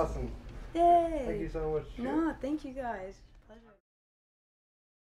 awesome. Yay. Thank you so much. No, thank you guys.